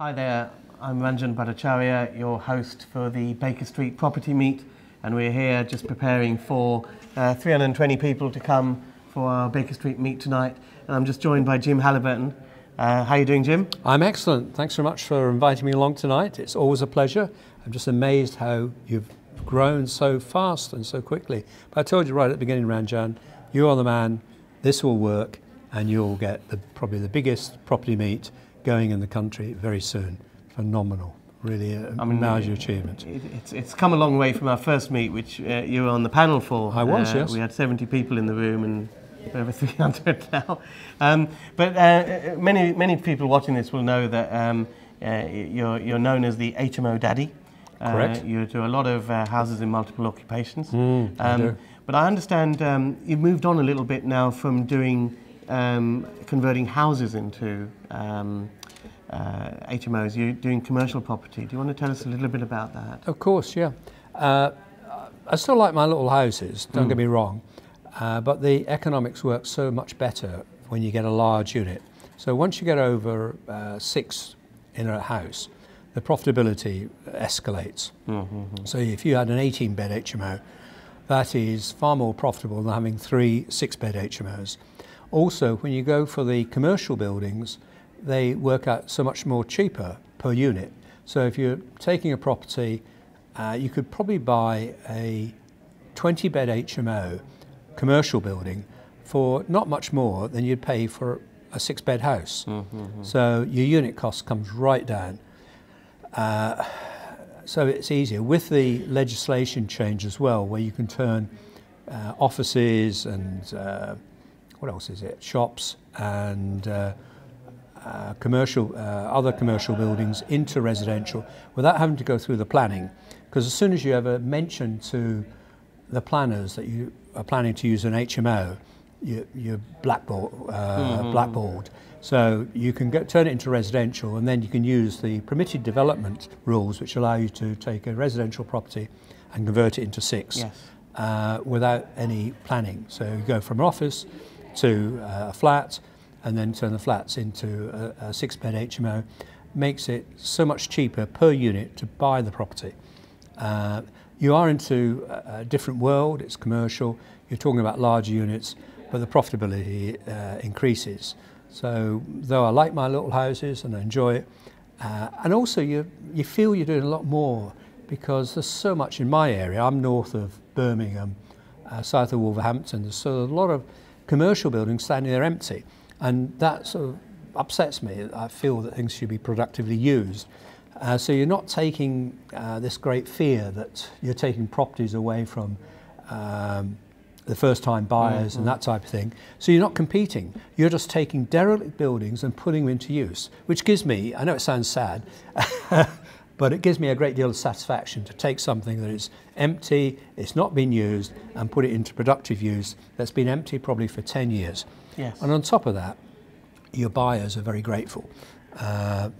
Hi there, I'm Ranjan Bhattacharya, your host for the Baker Street Property Meet, and we're here just preparing for 320 people to come for our Baker Street Meet tonight. And I'm just joined by Jim Haliburton. How are you doing, Jim? I'm excellent. Thanks very much for inviting me along tonight. It's always a pleasure. I'm just amazed how you've grown so fast and so quickly. But I told you right at the beginning, Ranjan, you are the man, this will work, and you'll get probably the biggest property meet going in the country very soon. Phenomenal, really a major achievement. It's come a long way from our first meet, which you were on the panel for. I was, yes. We had 70 people in the room and over 300 now. Many people watching this will know that you're known as the HMO daddy. Correct. You do a lot of houses in multiple occupations. I do. But I understand you've moved on a little bit now from doing converting houses into HMOs. You're doing commercial property. Do you want to tell us a little bit about that? Of course, yeah. I still like my little houses, don't get me wrong, but the economics work so much better when you get a large unit. So once you get over 6 in a house, the profitability escalates. Mm-hmm. So if you had an 18-bed HMO, that is far more profitable than having 3 6-bed HMOs. Also, when you go for the commercial buildings, they work out so much more cheaper per unit. So if you're taking a property, you could probably buy a 20-bed HMO commercial building for not much more than you'd pay for a 6-bed house. Mm-hmm. So your unit cost comes right down. So it's easier. With the legislation change as well, where you can turn offices and what else is it? Shops and other commercial buildings into residential without having to go through the planning. Because as soon as you ever mention to the planners that you are planning to use an HMO, you're blackballed. So you can turn it into residential, and then you can use the permitted development rules, which allow you to take a residential property and convert it into 6 without any planning. So you go from an office to a flat, and then turn the flats into a 6-bed HMO. Makes it so much cheaper per unit to buy the property. You are into a different world. It's commercial. You're talking about larger units, but the profitability increases. So though I like my little houses and I enjoy it, and also you feel you're doing a lot more, because there's so much in my area. I'm north of Birmingham, south of Wolverhampton. There's so a lot of commercial buildings standing there empty. And that sort of upsets me. I feel that things should be productively used. So you're not taking this great fear that you're taking properties away from the first-time buyers and that type of thing. So you're not competing. You're just taking derelict buildings and putting them into use, which gives me, I know it sounds sad, but it gives me a great deal of satisfaction to take something that is empty, it's not been used, and put it into productive use that's been empty probably for 10 years. Yes. And on top of that, your buyers are very grateful. The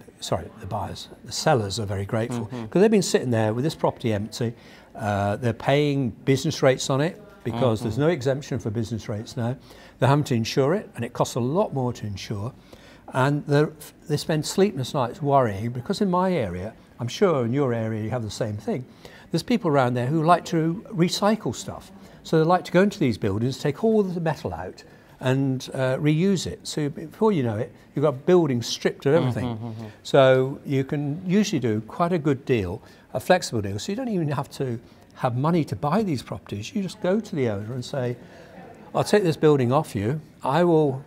sellers are very grateful, because they've been sitting there with this property empty. They're paying business rates on it, because there's no exemption for business rates now. They're having to insure it, and it costs a lot more to insure. And they spend sleepless nights worrying, because in my area, I'm sure in your area you have the same thing, there's people around there who like to recycle stuff. So they like to go into these buildings, take all the metal out, and reuse it. So before you know it, you've got buildings stripped of everything. So you can usually do quite a good deal, a flexible deal, so you don't even have to have money to buy these properties. You just go to the owner and say, I'll take this building off you, I will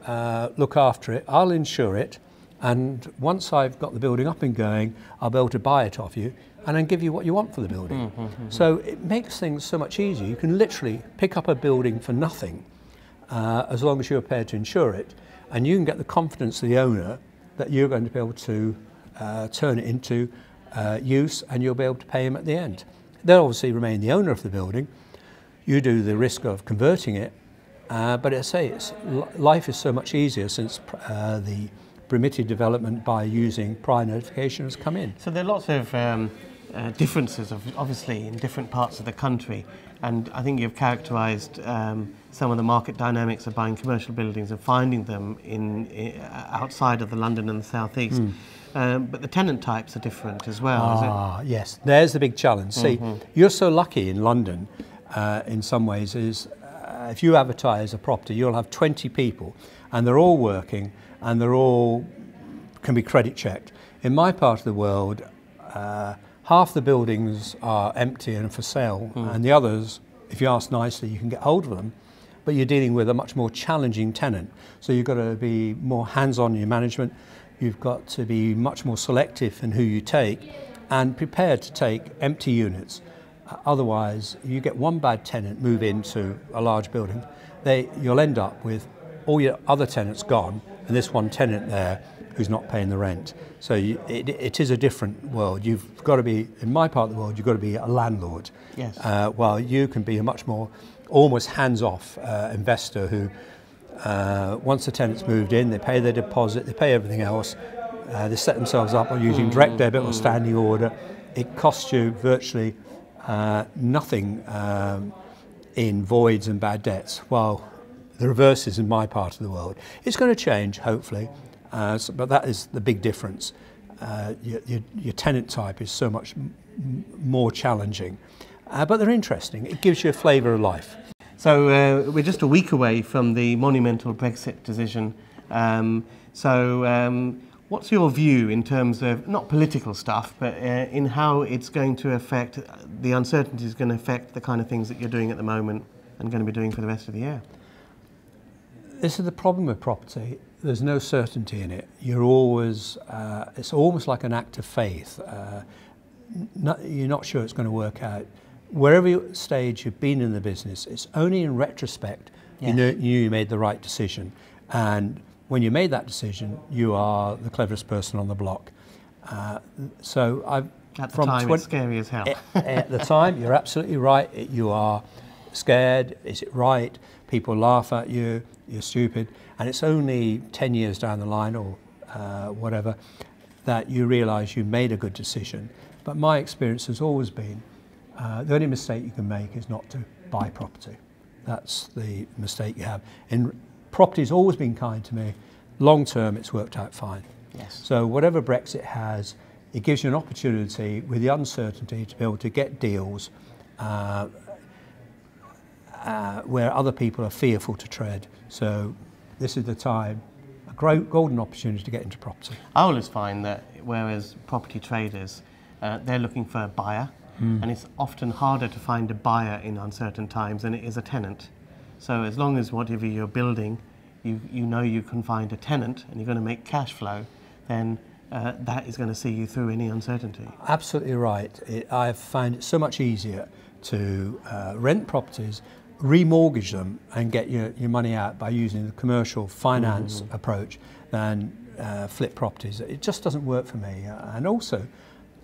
look after it, I'll insure it, and once I've got the building up and going, I'll be able to buy it off you and then give you what you want for the building. So it makes things so much easier. You can literally pick up a building for nothing, as long as you're prepared to insure it, and you can get the confidence of the owner that you're going to be able to turn it into use, and you'll be able to pay him at the end. They'll obviously remain the owner of the building. You do the risk of converting it, but as I say, life is so much easier since the permitted development by using prior notification has come in. So there are lots of differences, obviously, in different parts of the country, and I think you've characterised some of the market dynamics of buying commercial buildings and finding them outside of the London and the South East. But the tenant types are different as well, is it? Yes, there's the big challenge. Mm-hmm. See, you're so lucky in London, in some ways, is if you advertise a property, you'll have 20 people, and they're all working, and they're all can be credit checked. In my part of the world, half the buildings are empty and for sale, and the others, if you ask nicely, you can get hold of them, but you're dealing with a much more challenging tenant. So you've got to be more hands-on in your management. You've got to be much more selective in who you take and prepared to take empty units. Otherwise, you get one bad tenant move into a large building, you'll end up with all your other tenants gone and this one tenant there who's not paying the rent. So it is a different world. You've got to be, in my part of the world, you've got to be a landlord. Yes. While you can be a much more almost hands-off investor who, once the tenants moved in, they pay their deposit, they pay everything else, they set themselves up on using direct debit or standing order. It costs you virtually nothing in voids and bad debts, while the reverse is in my part of the world. It's going to change, hopefully, but that is the big difference. Your tenant type is so much more challenging, but they're interesting. It gives you a flavour of life. So we're just a week away from the monumental Brexit decision. What's your view in terms of, not political stuff, but in how it's going to affect, the uncertainty is going to affect the kind of things that you're doing at the moment and going to be doing for the rest of the year? This is the problem with property. There's no certainty in it. You're always, it's almost like an act of faith. You're not sure it's going to work out. Wherever stage you've been in the business, it's only in retrospect you knew you made the right decision. And when you made that decision, you are the cleverest person on the block. At the time, it's scary as hell. At the time, you're absolutely right. You are scared. Is it right? People laugh at you. You're stupid. And it's only 10 years down the line or whatever that you realise you made a good decision. But my experience has always been the only mistake you can make is not to buy property. That's the mistake you have. And property's always been kind to me. Long term, it's worked out fine. Yes. So whatever Brexit has, it gives you an opportunity with the uncertainty to be able to get deals where other people are fearful to tread. So this is the time, a golden opportunity to get into property. I always find that whereas property traders, they're looking for a buyer, and it's often harder to find a buyer in uncertain times than it is a tenant. So as long as whatever you're building, you know you can find a tenant and you're going to make cash flow, then that is going to see you through any uncertainty. Absolutely right. I've found it so much easier to rent properties, remortgage them and get your money out by using the commercial finance approach than flip properties. It just doesn't work for me. And also,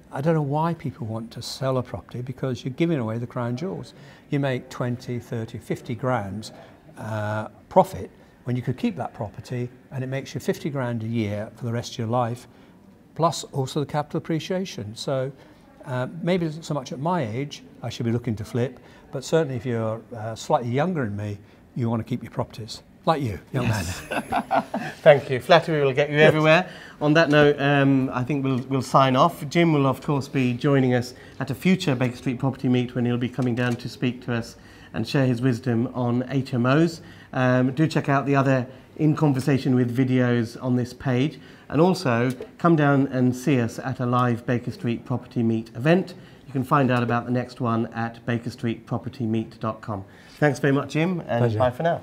I don't know why people want to sell a property, because you're giving away the crown jewels. You make 20, 30, 50 grand profit when you could keep that property, and it makes you 50 grand a year for the rest of your life, plus also the capital appreciation. So maybe it isn't so much at my age I should be looking to flip, but certainly if you're slightly younger than me, you want to keep your properties. Like you, young man. Thank you. Flattery will get you everywhere. On that note, I think we'll sign off. Jim will, of course, be joining us at a future Baker Street Property Meet when he'll be coming down to speak to us and share his wisdom on HMOs. Do check out the other In Conversation With videos on this page. And also, come down and see us at a live Baker Street Property Meet event. You can find out about the next one at bakerstreetpropertymeet.com. Thanks very much, Jim, and Pleasure. Bye for now.